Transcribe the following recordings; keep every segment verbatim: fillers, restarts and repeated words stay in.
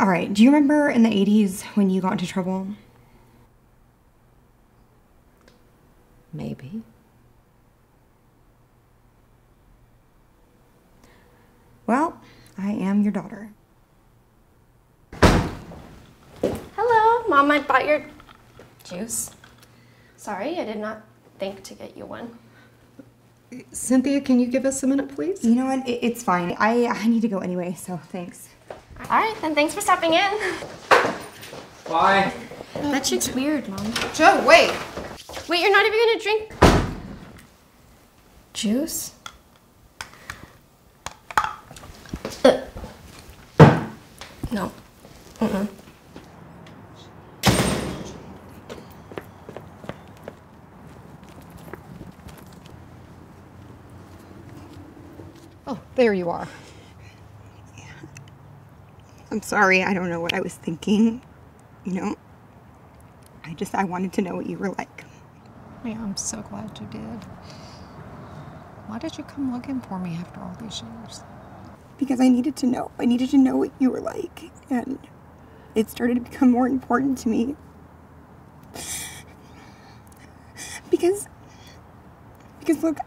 All right, do you remember in the eighties when you got into trouble? Maybe. Well, I am your daughter. Hello, Mom, I bought your juice. Sorry, I did not think to get you one. Cynthia, can you give us a minute, please? You know what, it, it's fine. I, I need to go anyway, so thanks. All right, then thanks for stopping in. Bye. That shit's weird, Mom. Joe, wait. Wait, you're not even gonna drink juice? Uh. No. Mm-mm. Oh, there you are. I'm sorry, I don't know what I was thinking, you know? I just, I wanted to know what you were like. Yeah, I'm so glad you did. Why did you come looking for me after all these years? Because I needed to know. I needed to know what you were like, and it started to become more important to me. Because, because look,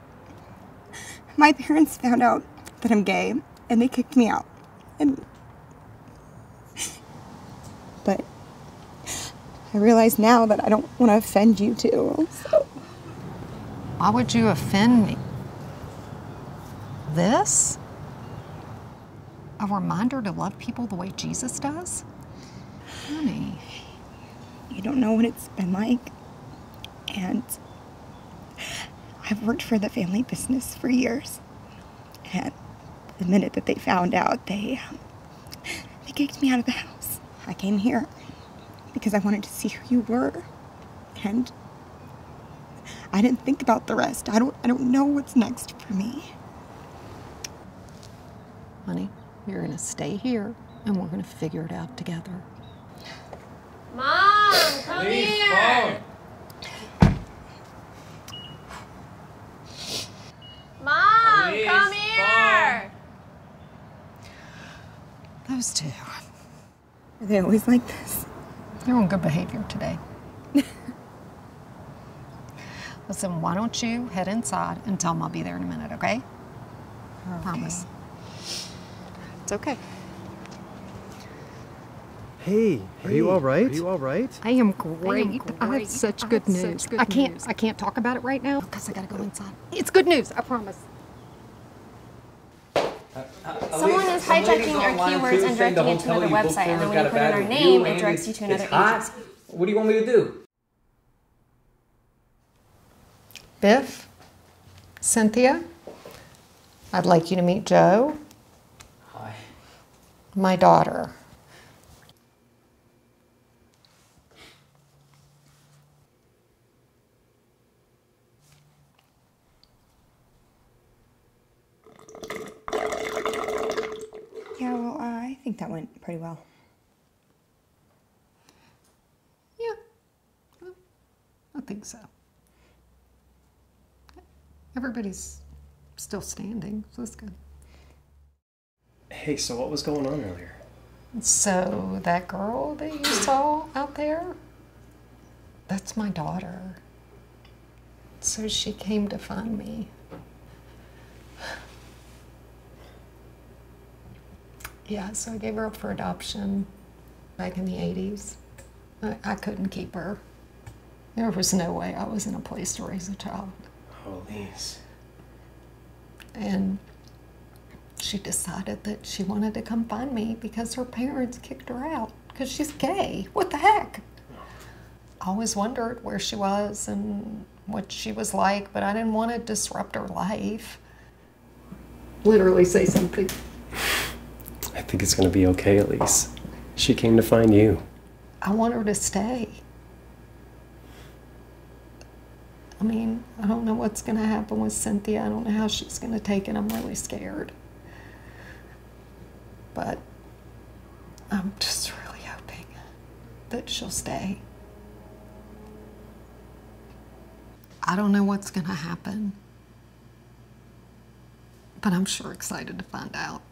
my parents found out that I'm gay, and they kicked me out, and but I realize now that I don't want to offend you too. So. Why would you offend me? This? A reminder to love people the way Jesus does? Honey. You don't know what it's been like. And I've worked for the family business for years. And the minute that they found out, they, um, they kicked me out of the house. I came here because I wanted to see who you were, and I didn't think about the rest. I don't, I don't know what's next for me. Honey, you're gonna stay here, and we're gonna figure it out together. Mom, come Please, here! Mom, Mom Please, come here! Mom. Those two. Are they always like this? You're on good behavior today. Listen, why don't you head inside and tell them I'll be there in a minute, okay? I okay. promise. It's okay. Hey, are hey, you all right? Are you all right? I am great. I, am great. I have such I good have news. Such good I can't. News. I can't talk about it right now because I gotta go inside. It's good news. I promise. Uh, uh, Someone is hijacking our keywords and directing it to another website, and then when you put in our name, it directs you to another agency. What do you want me to do? Biff, Cynthia, I'd like you to meet Joe. Hi. My daughter. Yeah, well, uh, I think that went pretty well. Yeah, I think so. Everybody's still standing, so that's good. Hey, so what was going on earlier? So that girl that you saw out there, that's my daughter. So she came to find me. Yeah, so I gave her up for adoption back in the eighties. I, I couldn't keep her. There was no way I was in a place to raise a child. Holy. And she decided that she wanted to come find me because her parents kicked her out because she's gay. What the heck? I always wondered where she was and what she was like, but I didn't want to disrupt her life. Literally say something. I think it's going to be okay, Elise. She came to find you. I want her to stay. I mean, I don't know what's going to happen with Cynthia. I don't know how she's going to take it. I'm really scared. But I'm just really hoping that she'll stay. I don't know what's going to happen, but I'm sure excited to find out.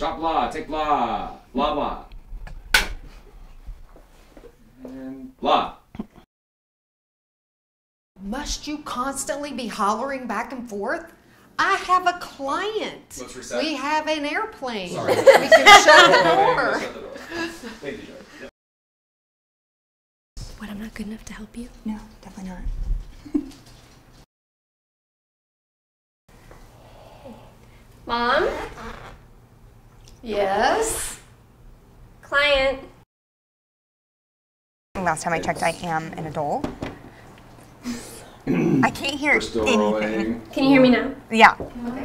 Shot blah, take blah, blah blah. And blah. Must you constantly be hollering back and forth? I have a client. Let's reset. We have an airplane. Sorry. We can shut the door. Shut the door. Thank you, Joe. Yep. What, I'm not good enough to help you? No, definitely not. Mom? Yes? Client? Last time I checked, I am an adult. I can't hear We're still anything. Rolling. Can you hear me now? Yeah. Okay.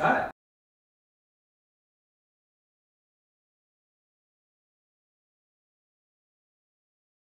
Cut.